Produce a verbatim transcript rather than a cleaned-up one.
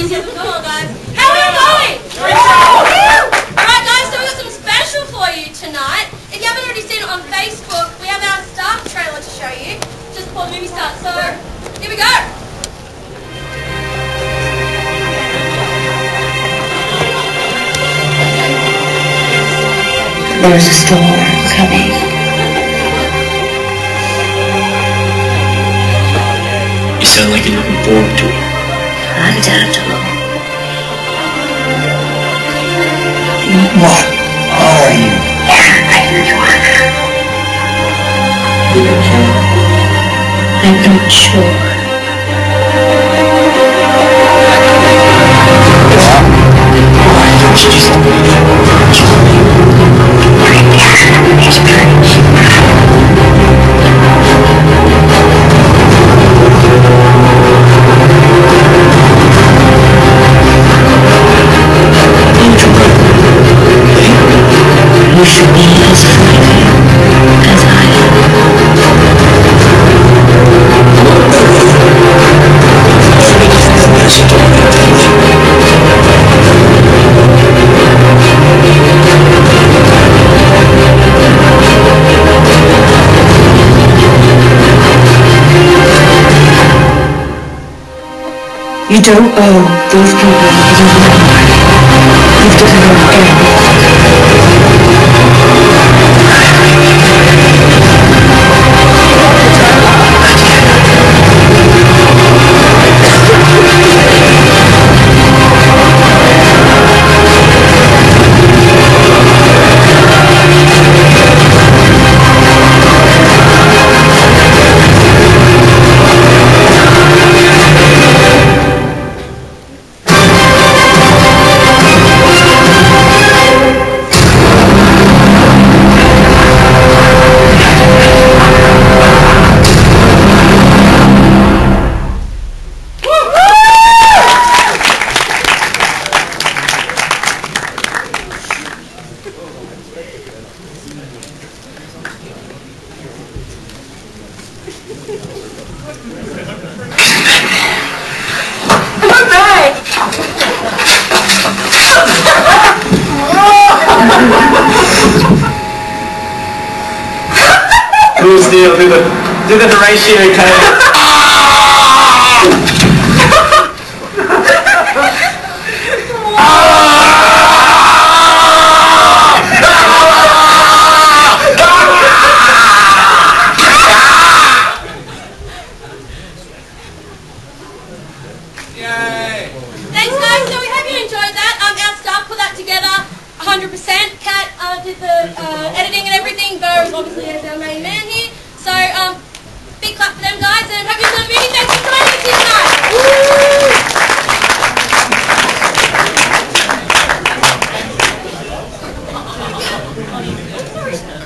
It's just normal, guys. How are you going? Alright guys, so we've got some special for you tonight. If you haven't already seen it on Facebook, we have our staff trailer to show you just before the movie starts. So, here we go. There's a storm coming. You sound like you're looking forward to it. I'm down to it. What are you? I know you are. I'm not sure. Why don't you just you should be as free as I am. You don't owe these people your life. You've given them a game. Deal, do the do the ratio code. Yay! Thanks guys, so we hope you enjoyed that. Um, our staff put that together one hundred percent. Kat uh, did the uh, editing and everything. Bo is obviously our main man here. So, um, big clap for them guys, and hope you enjoy the movie. Thanks for coming with us tonight. Woo!